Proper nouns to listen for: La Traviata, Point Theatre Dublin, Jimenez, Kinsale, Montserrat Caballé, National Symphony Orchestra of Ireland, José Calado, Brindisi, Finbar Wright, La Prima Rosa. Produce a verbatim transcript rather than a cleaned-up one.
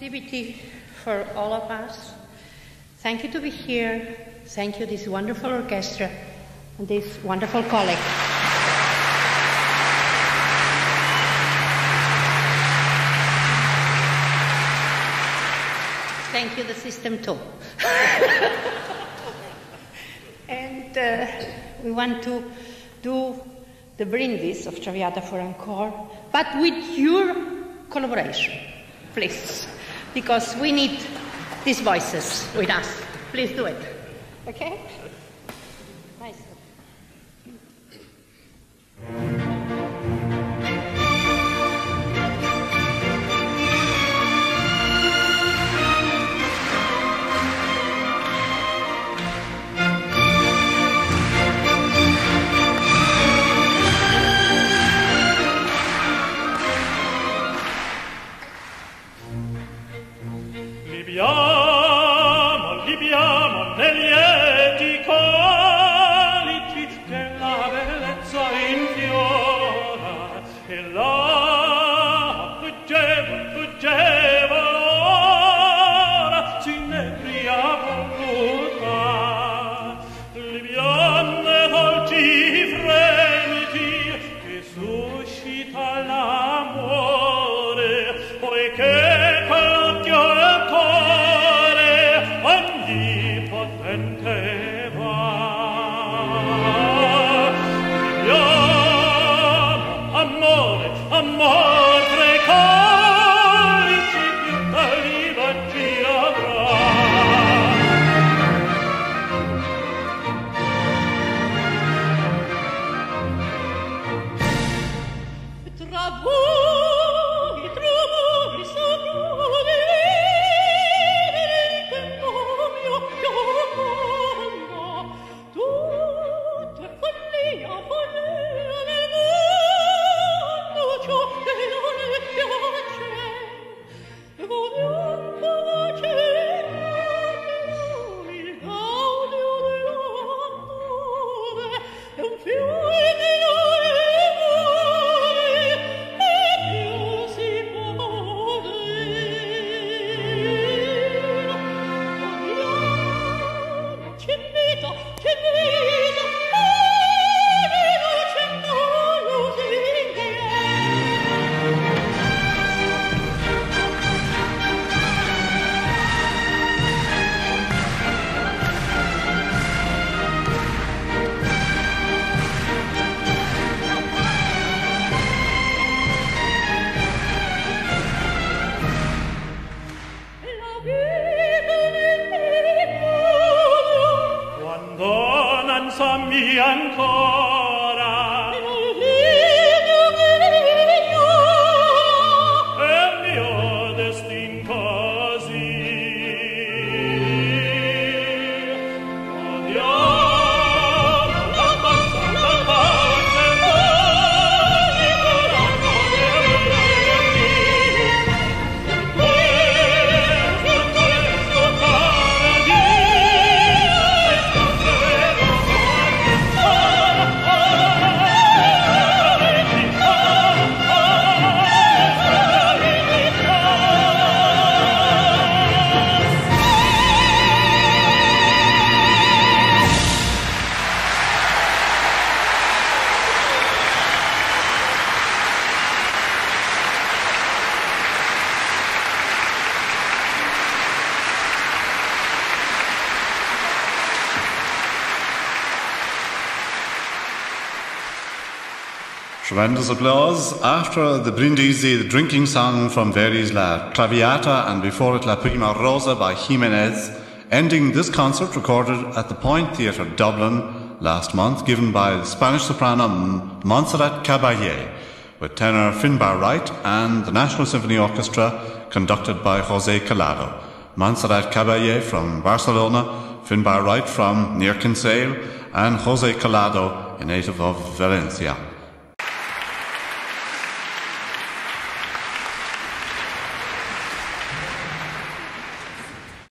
activity for all of us. Thank you to be here. Thank you, this wonderful orchestra and this wonderful colleague. Thank you, the system too. And uh, we want to do the Brindisi of Traviata for encore, but with your collaboration, please, because we need these voices with us. Please do it. Okay? Tremendous applause. After the Brindisi, the drinking song from Verdi's La Traviata, and before it La Prima Rosa by Jimenez, ending this concert recorded at the Point Theatre Dublin last month, given by the Spanish soprano Montserrat Caballé, with tenor Finbar Wright and the National Symphony Orchestra, conducted by José Calado. Montserrat Caballé from Barcelona, Finbar Wright from near Kinsale, and José Calado, a native of Valencia.